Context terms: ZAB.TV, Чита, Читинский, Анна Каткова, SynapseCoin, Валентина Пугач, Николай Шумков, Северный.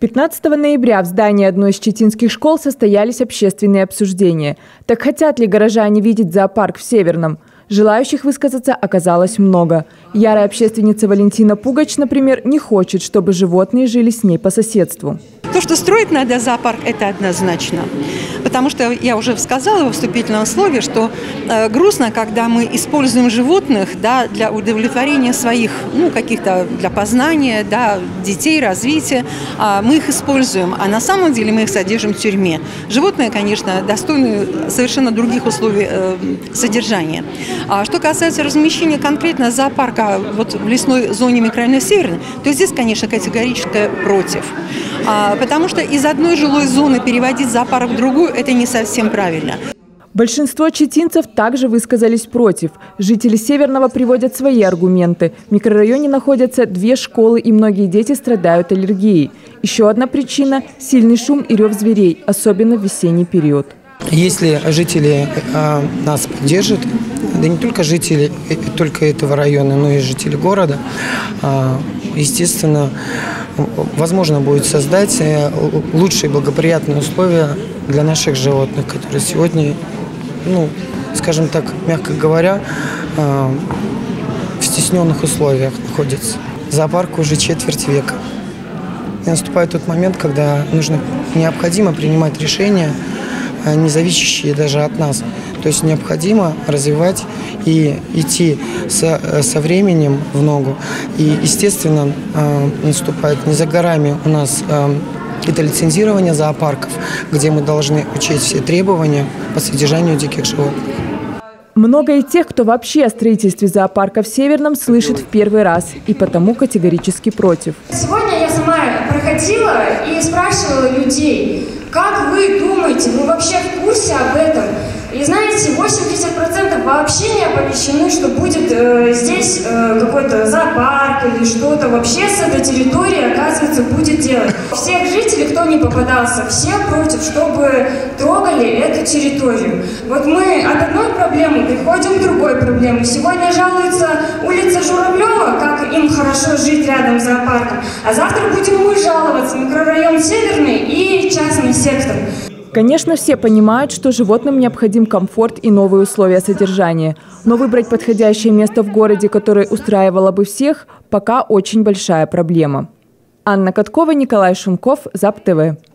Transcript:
15 ноября в здании одной из читинских школ состоялись общественные обсуждения. Так хотят ли горожане видеть зоопарк в Северном? Желающих высказаться оказалось много. Ярая общественница Валентина Пугач, например, не хочет, чтобы животные жили с ней по соседству. То, что строить надо зоопарк, это однозначно. Потому что я уже сказала во вступительном слове, что грустно, когда мы используем животных для удовлетворения своих, каких-то для познания, детей, развития. Мы их используем, а на самом деле мы их содержим в тюрьме. Животные, конечно, достойны совершенно других условий содержания. А что касается размещения конкретно зоопарка в лесной зоне микрорайона Северный, то здесь, конечно, категорически против. Потому что из одной жилой зоны переводить зоопарк в другую – это не совсем правильно. Большинство читинцев также высказались против. Жители Северного приводят свои аргументы. В микрорайоне находятся две школы, и многие дети страдают аллергией. Еще одна причина – сильный шум и рев зверей, особенно в весенний период. Если жители нас поддержат, да не только жители только этого района, но и жители города, естественно, возможно будет создать лучшие благоприятные условия для наших животных, которые сегодня, скажем так, мягко говоря, в стесненных условиях находятся. Зоопарк уже четверть века. И наступает тот момент, когда необходимо принимать решения, не зависящие даже от нас. То есть необходимо развивать и идти со временем в ногу. И, естественно, наступает не за горами у нас это лицензирование зоопарков, где мы должны учесть все требования по содержанию диких животных. Много и тех, кто вообще о строительстве зоопарка в Северном слышит в первый раз и потому категорически против. Сегодня я сама проходила и спрашивала людей, как вы думаете, вы вообще в курсе об этом? И знаете, 80% вообще не оповещены, что будет здесь какой-то зоопарк или что-то вообще с этой территории, оказывается, будет делать. Всех жителей, кто не попадался, все против, чтобы трогали эту территорию. Вот мы от одной проблемы приходим к другой проблеме. Сегодня жалуется улица Журавлева, как им хорошо жить рядом с зоопарком, а завтра будем мы жаловаться микрорайон Северный и частный сектор. Конечно, все понимают, что животным необходим комфорт и новые условия содержания. Но выбрать подходящее место в городе, которое устраивало бы всех, пока очень большая проблема. Анна Каткова, Николай Шумков, ZAB.TV.